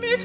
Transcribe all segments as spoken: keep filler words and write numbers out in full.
It's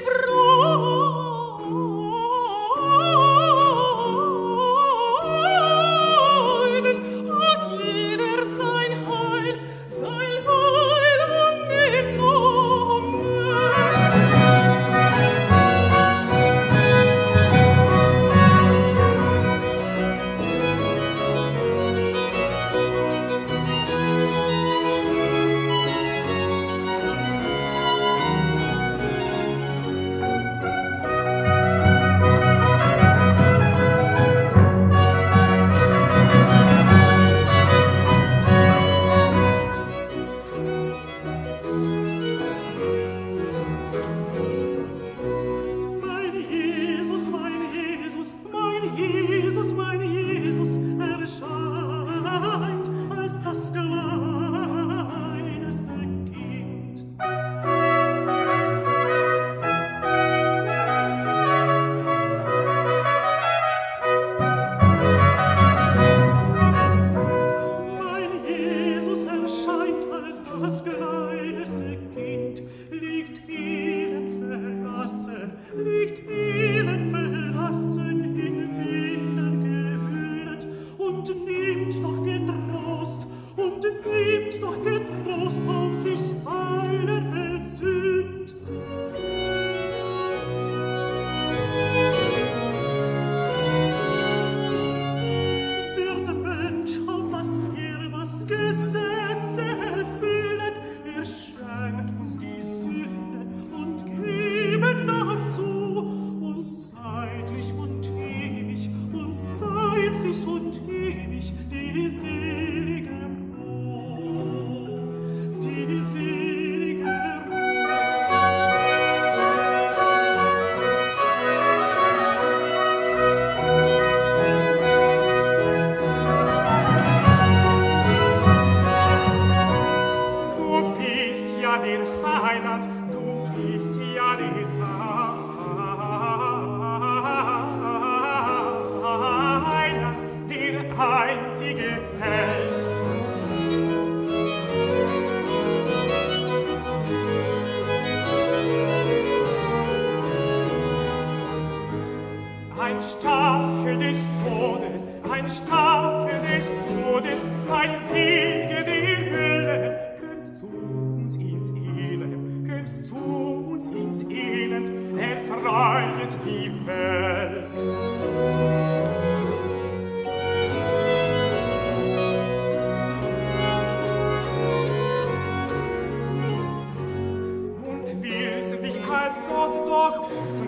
Stachel des Todes, ein Stachel des Todes, ein Siege der Hölle, kömmt zu uns ins Elend, kömmt zu uns ins Elend, erfreuet die Welt.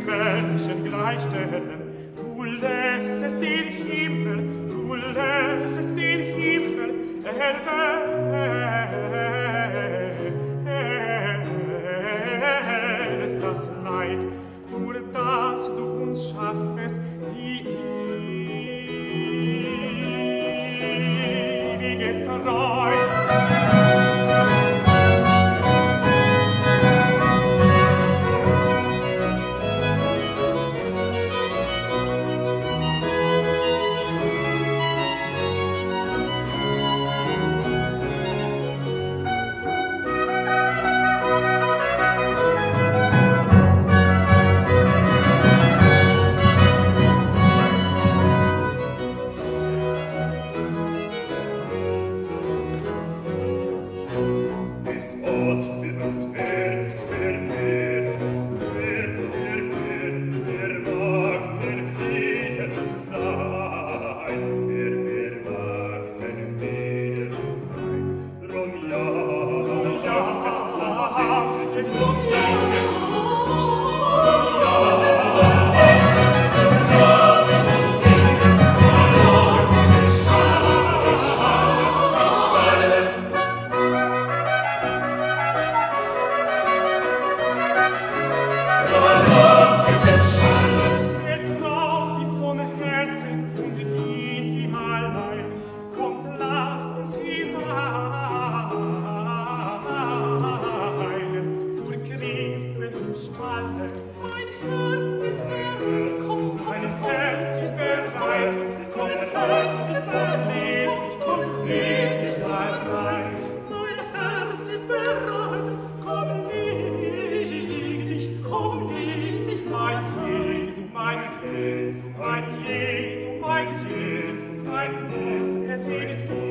Menschen gleichstellen, du lässest den Himmel, du lässest den Himmel erwählst das Leid, nur dass du uns schaffest die ewige Freude. Mein Jesus, mein Jesus, mein Jesus, er segnet uns.